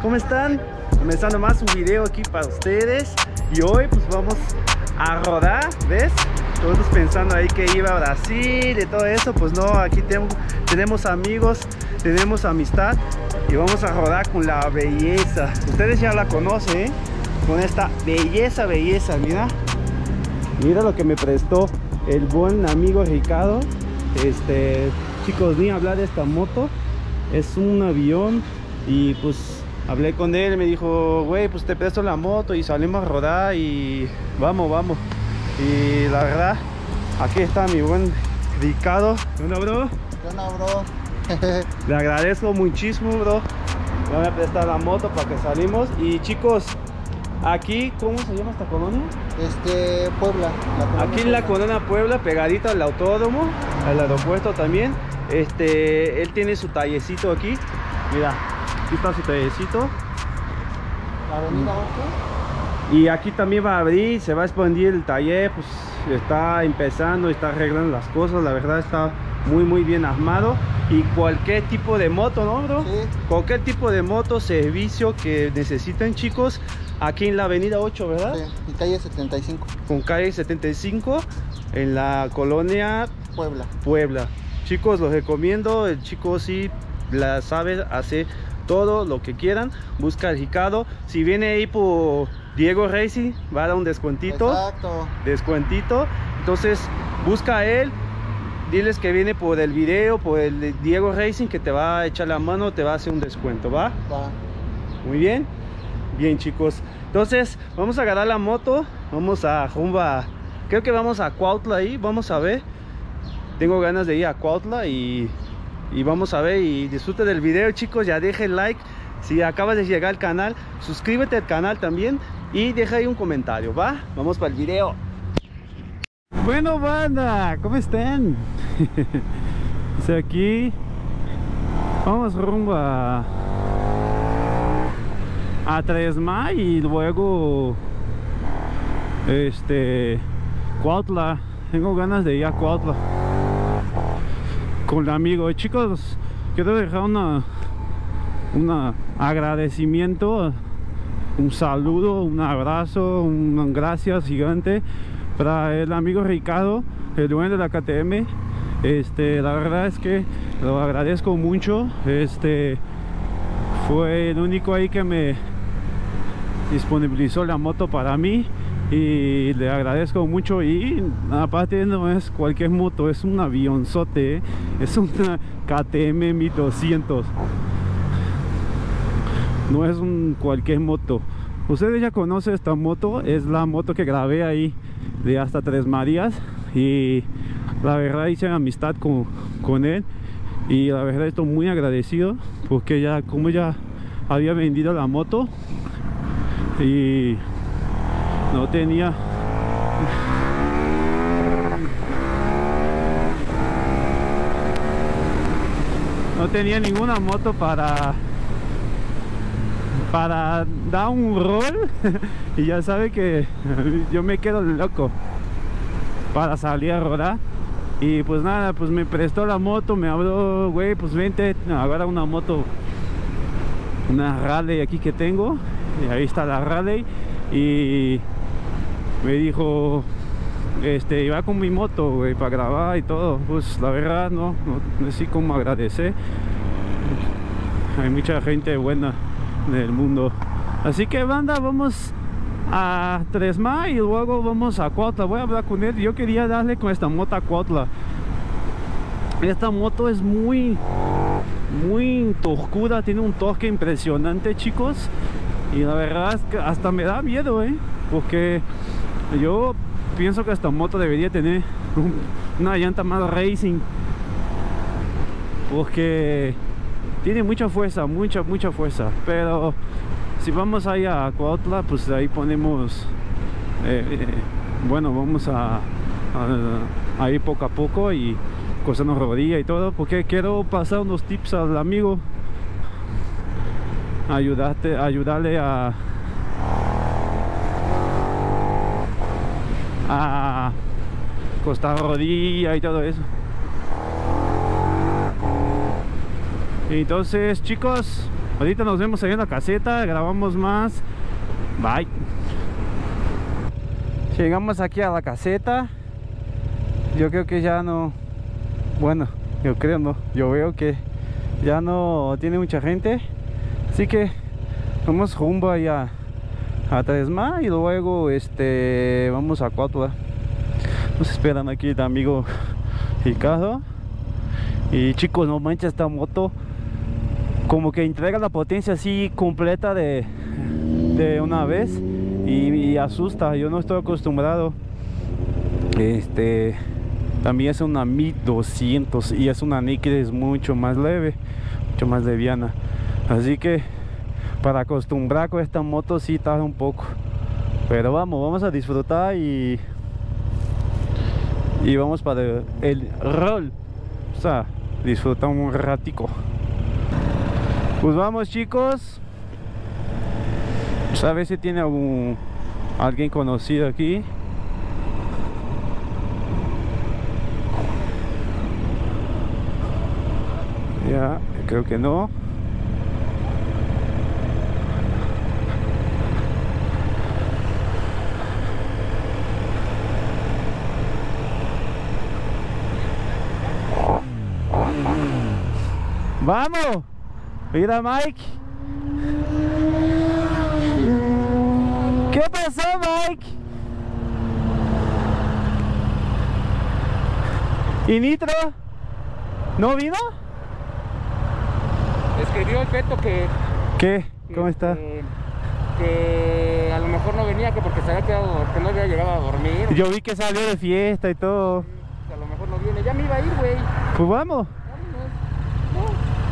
¿Cómo están? Comenzando más un video aquí para ustedes. Y hoy pues vamos a rodar, ¿ves? Todos pensando ahí que iba a Brasil y todo eso. Pues no, aquí tenemos amigos, tenemos amistad. Y vamos a rodar con la belleza. Ustedes ya la conocen, ¿eh? Con esta belleza, mira. Mira lo que me prestó el buen amigo Ricardo. Chicos, ni hablar de esta moto. Es un avión. Y pues hablé con él, me dijo, güey, pues te presto la moto y salimos a rodar y vamos. Y la verdad, aquí está mi buen Ricardo. ¿Qué onda, bro? ¿Qué onda, bro? Le agradezco muchísimo, bro. Me voy a prestar la moto para que salimos. Y chicos, aquí, ¿cómo se llama esta colonia? Puebla. Aquí en la colonia Puebla, pegadita al autódromo, al aeropuerto también. Él tiene su tallecito aquí. Mira. Aquí está su tallecito. Avenida 8. Y aquí también va a abrir, se va a expandir el taller, pues está empezando, está arreglando las cosas, la verdad está muy bien armado. Y cualquier tipo de moto, ¿no, bro? Sí. Cualquier tipo de moto, servicio que necesiten, chicos, aquí en la avenida 8, ¿verdad? Sí, en calle 75. Con calle 75, en la colonia Puebla. Chicos, los recomiendo, el chico sí la sabe hacer. Todo lo que quieran, busca el Ricardo. Si viene ahí por Diego Racing, va a dar un descuentito. Exacto. Entonces busca a él, diles que viene por el video, por el Diego Racing, que te va a echar la mano, te va a hacer un descuento, ¿va? Va. Muy bien. Bien, chicos. Entonces vamos a agarrar la moto, vamos a rumba. Creo que vamos a Cuautla ahí, vamos a ver. Tengo ganas de ir a Cuautla y vamos a ver y disfruten del video, chicos. Ya dejen like. Si acabas de llegar al canal, suscríbete al canal también y deja ahí un comentario, ¿va? Vamos para el video. Bueno, banda, ¿cómo están? Estoy aquí. Vamos rumbo a Tres Marías y luego Cuautla. Tengo ganas de ir a Cuautla con el amigo. Chicos, quiero dejar un agradecimiento, un saludo, un abrazo, un gracias gigante para el amigo Ricardo, el dueño de la KTM. La verdad es que lo agradezco mucho. Fue el único ahí que me disponibilizó la moto para mí y le agradezco mucho. Y aparte no es cualquier moto, es un avionzote, ¿eh? Es una KTM 1200, no es cualquier moto. Ustedes ya conocen esta moto, es la moto que grabé ahí de hasta Tres Marías y la verdad hice amistad con él y la verdad estoy muy agradecido porque ya como ya había vendido la moto y no tenía ninguna moto para dar un rol y ya sabe que yo me quedo loco para salir a rodar. Y pues nada, pues me prestó la moto, me habló, güey, pues vente, agarra una moto, una Raleigh aquí que tengo, y ahí está la Raleigh. Y me dijo, iba con mi moto, güey, para grabar y todo. Pues la verdad, no sé cómo agradecer. Hay mucha gente buena en el mundo. Así que, banda, vamos a Tres Marías y luego vamos a Cuautla. Voy a hablar con él. Yo quería darle con esta moto a Cuautla. Esta moto es muy toscuda, tiene un torque impresionante, chicos. Y la verdad es que hasta me da miedo, porque yo pienso que esta moto debería tener una llanta más racing, porque tiene mucha fuerza, mucha fuerza. Pero si vamos ahí a Cuautla, pues ahí ponemos bueno, vamos a ir poco a poco y cosando rodilla y todo, porque quiero pasar unos tips al amigo, ayudarle a costar rodilla y todo eso. Entonces, chicos, Ahorita nos vemos ahí en la caseta, grabamos más. Bye. Llegamos aquí a la caseta. Yo creo que ya no... Bueno, yo creo no. Yo veo que ya no tiene mucha gente. Así que vamos rumbo allá a Tres Marías y luego vamos a Cuautla. Nos esperan aquí el amigo Ricardo. Y chicos, no manches, esta moto como que entrega la potencia así completa de una vez y asusta. Yo no estoy acostumbrado. También es una 1200 y es una Nitro, es mucho más leve, mucho más liviana, así que para acostumbrar con esta moto sí tarda un poco, pero vamos a disfrutar y vamos para el rol, o sea, disfrutamos un ratico. Pues vamos, chicos. A ver si tiene alguien conocido aquí. Ya, creo que no. ¡Vamos! Mira, Mike. ¿Qué pasó, Mike? ¿Y Nitro? ¿No vino? Es que dio el peto que... ¿Qué? ¿Cómo está? Que a lo mejor no venía, que porque se había quedado, que no había llegado a dormir. Yo vi que salió de fiesta y todo. A lo mejor no viene, ya me iba a ir, güey. Pues vamos.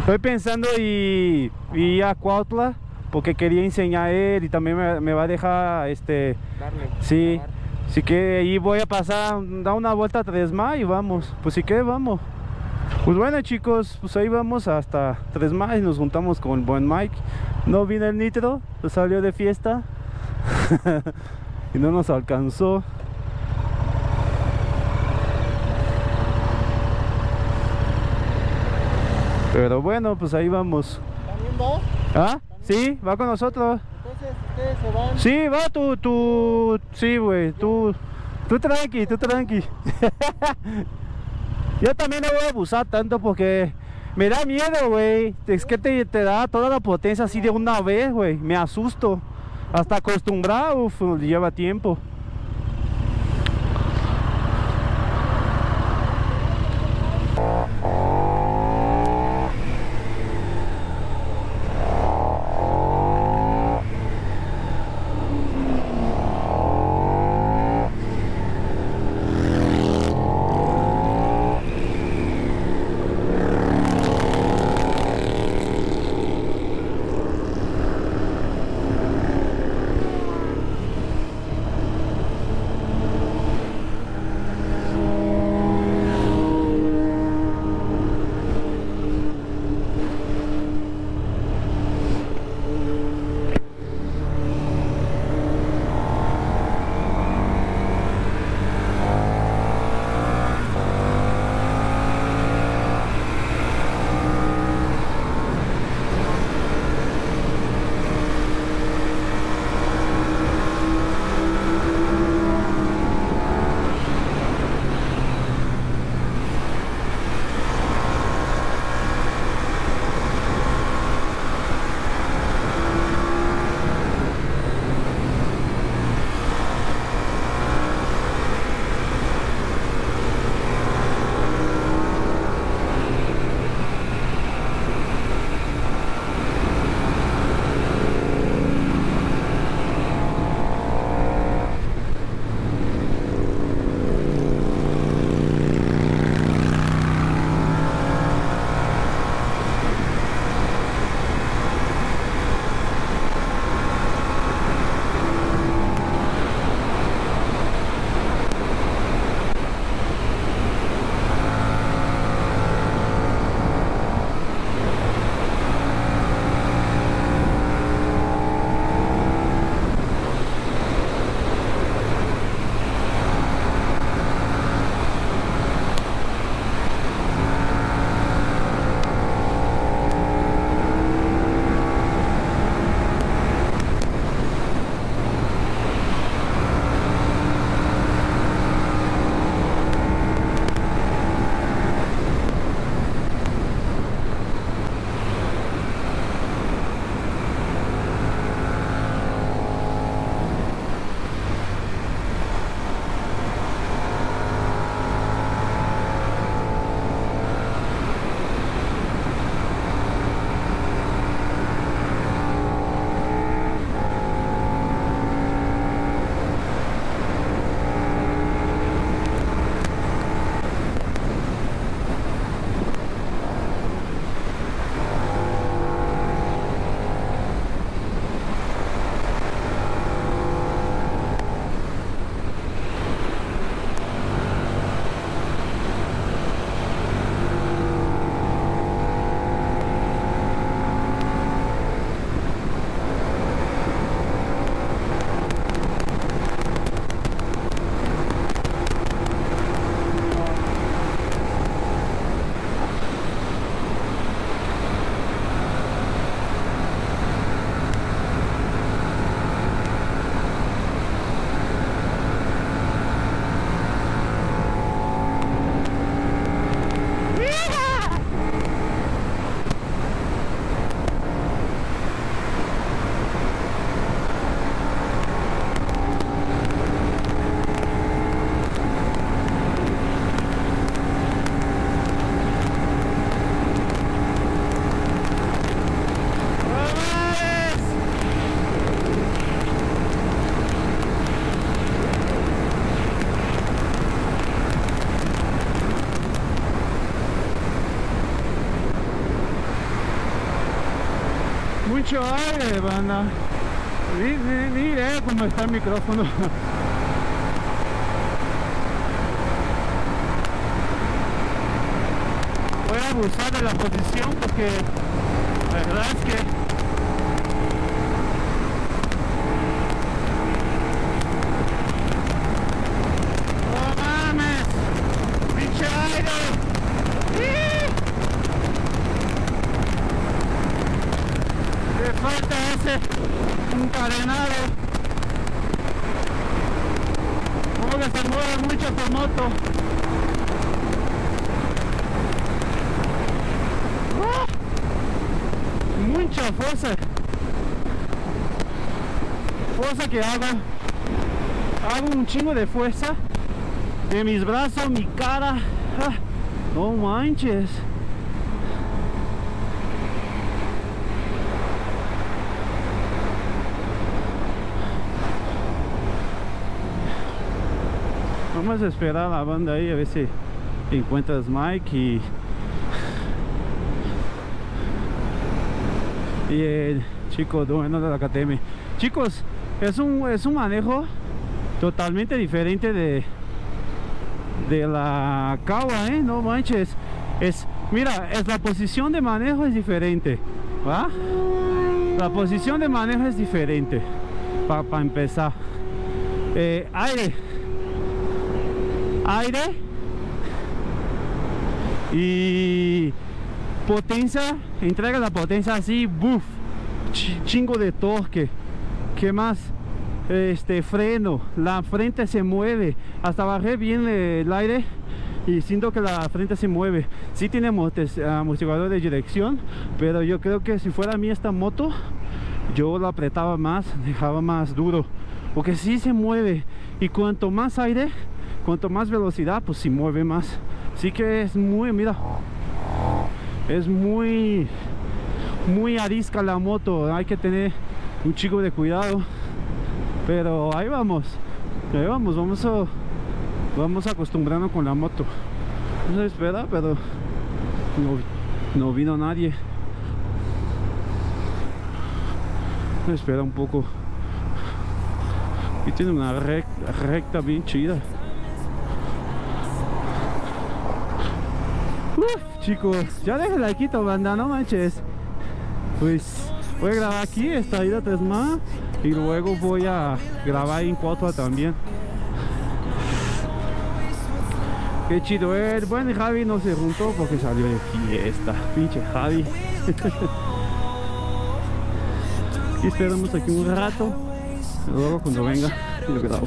Estoy pensando ir a Cuautla porque quería enseñar a él y también me va a dejar darle. Sí, así que ahí voy a pasar, dar una vuelta a Tres Marías y vamos. Pues sí que vamos. Pues bueno, chicos, pues ahí vamos hasta Tres Marías y nos juntamos con el buen Mike. No vino el Nitro, pues salió de fiesta y no nos alcanzó. Pero bueno, pues ahí vamos. ¿También va? ¿Ah? ¿También? Sí, va con nosotros. Entonces, ¿ustedes se van? Sí, va tú, sí, güey, tú tranqui. Yo también no voy a abusar tanto porque me da miedo, güey. Es que te da toda la potencia así de una vez, güey. Me asusto. Hasta acostumbrado, lleva tiempo. mucho aire, banda. Mire cómo está el micrófono. Voy a abusar de la posición porque la verdad es que falta ese encadenado, como que se mueve mucho esta moto. Mucha fuerza que hago un chingo de fuerza de mis brazos, mi cara. No manches. Vamos a esperar a la banda ahí a ver si encuentras Mike y el chico dueño de la academia. Chicos, es un manejo totalmente diferente de la Cuautla, ¿eh? No manches. Mira, la posición de manejo es diferente, ¿va? La posición de manejo es diferente para empezar. Aire y potencia, entrega la potencia así, buff, chingo de torque. ¿Qué más? Freno, la frente se mueve. Hasta bajé bien el aire y siento que la frente se mueve. Sí tiene amortiguador de dirección, pero yo creo que si fuera a mí esta moto, yo la apretaba más, dejaba más duro, porque sí se mueve. Y cuanto más aire, cuanto más velocidad, pues se mueve más. Así que es muy, mira, es muy arisca la moto. Hay que tener un chico de cuidado, pero ahí vamos, vamos acostumbrando con la moto. No espera, pero no vino nadie. No espera un poco. Y tiene una recta bien chida. Chicos, ya deja el likeito, banda, no manches. Pues voy a grabar aquí esta ida Tres Marías y luego voy a grabar en Cuautla también. Qué chido es. Bueno, Javi no se juntó porque salió de fiesta, pinche Javi. Y esperamos aquí un rato, luego cuando venga lo grabo.